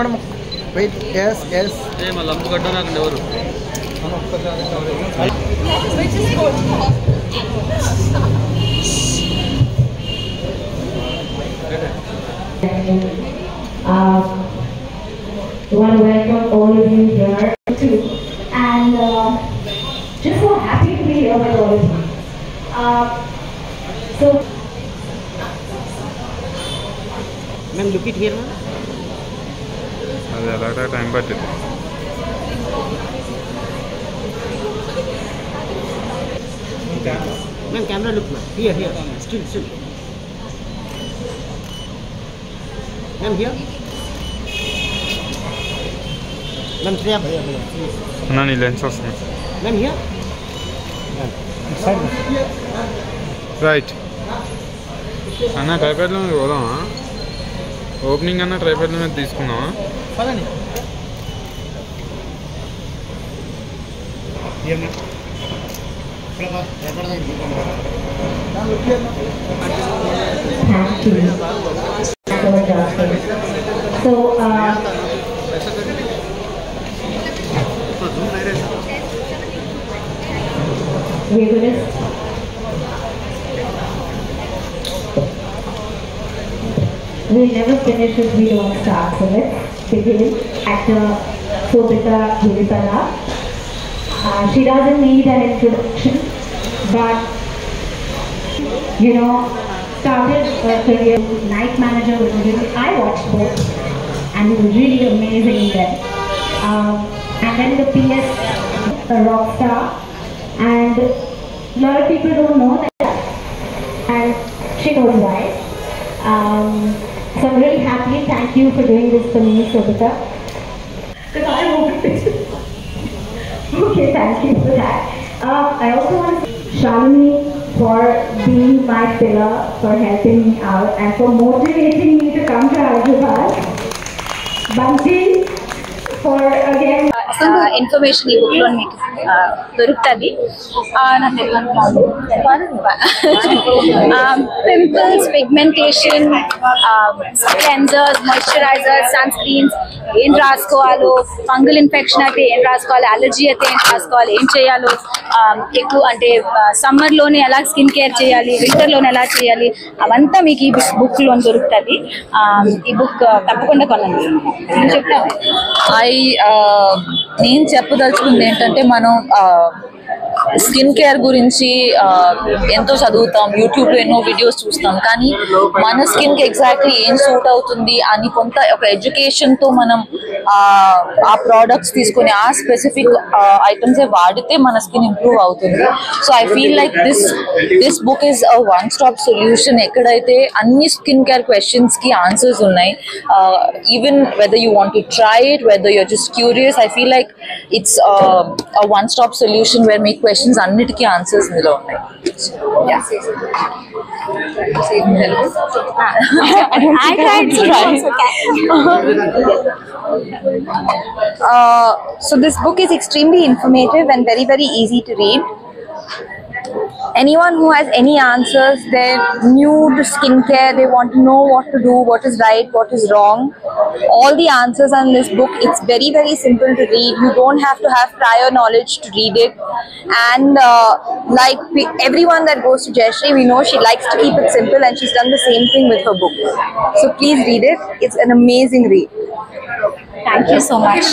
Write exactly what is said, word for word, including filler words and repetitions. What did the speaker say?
Madam wait ఎస్ ఎస్ lump గడ్డ నాకు ఎవరు Uh, I want to welcome all of you here too, and uh, just so happy to be here with all of you. Uh, so, ma'am, look it here, ma'am. I have a lot of time, but ma'am, camera look, ma'am. Here, here, still, still. Ma'am, here. Ma'am, today I'm here. No, no, lens off. Ma'am, here. Right. Anna, tripod lo me bola ha. Opening anna tripod lo me teeskuna ha. Pata nahi. Here na. Pata tripod nahi. Na look here. So, uh, we're going to we'll never finish if we don't start with it. Beginning actor Sobhita Dhulipala. Uh, she doesn't need an introduction, but you know, started her career with Night Manager, which was really, I watched both, and it was really amazing then. Um, and then the P S, a rock star, and a lot of people don't know that, and she knows why. Um, so I'm really happy, thank you for doing this for me, Sobhita. Because I won't fix it. Okay, thank you for that. Um, I also want to thank Shami for being my pillar, for helping me out, and for motivating me to come to Hyderabad. Banji, for again. Uh, uh, information you will need. Dorutadi. Ah, na pimples, pigmentation, um, cleansers, moisturizers, sunscreens. In raskoalo, fungal infection ate, in raskoalo allergy ate, in raskoalo em cheyalo. Um, ekku ante summer lone ela skin care cheyali, winter lone ela cheyali. Avanta meeki book lo dorutadi. Um, ee book tappakonda konandi. Em cheptanu. I uh, నేను చెప్పదలుచుకుంది ఏంటంటే మనం skin care గురించి ఎంతో చదువుతాం, యూట్యూబ్లో ఎన్నో videos చూస్తాం, కానీ మన స్కిన్కి ఎగ్జాక్ట్లీ ఏం సూట్ అవుతుంది అని కొంత ఒక ఎడ్యుకేషన్తో మనం ఆ ప్రోడక్ట్స్ తీసుకొని ఆ స్పెసిఫిక్ ఐటమ్సే వాడితే మన స్కిన్ ఇంప్రూవ్ అవుతుంది. So I feel like this this book is a one stop solution. ఎక్కడైతే అన్ని స్కిన్ కేర్ క్వశ్చన్స్కి ఆన్సర్స్ ఉన్నాయి, even whether you want to try it, whether you're just curious, I feel like it's a one stop solution where మీ questions annitiki answers nilo unnai. Yeah, I tried to write. Uh so this book is extremely informative and very very easy to read. Anyone who has any answers, they're new to skincare, they want to know what to do, what is right, what is wrong. All the answers are in this book. It's very, very simple to read. You don't have to have prior knowledge to read it. And uh, like we, everyone that goes to Jayashree, we know she likes to keep it simple, and she's done the same thing with her book. So please read it. It's an amazing read. Thank you so much.